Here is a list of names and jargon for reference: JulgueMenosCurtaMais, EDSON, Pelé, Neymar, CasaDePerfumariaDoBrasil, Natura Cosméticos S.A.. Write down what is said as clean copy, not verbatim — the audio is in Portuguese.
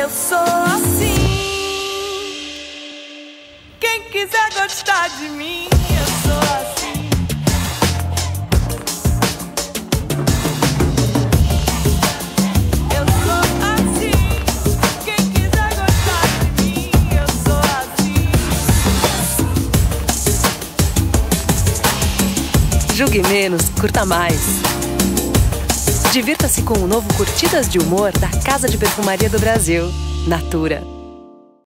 Eu sou assim. Quem quiser gostar de mim, eu sou assim. Eu sou assim. Quem quiser gostar de mim, eu sou assim. Julgue menos, curta mais. Divirta-se com o novo Curtidas de Humor da Casa de Perfumaria do Brasil, Natura.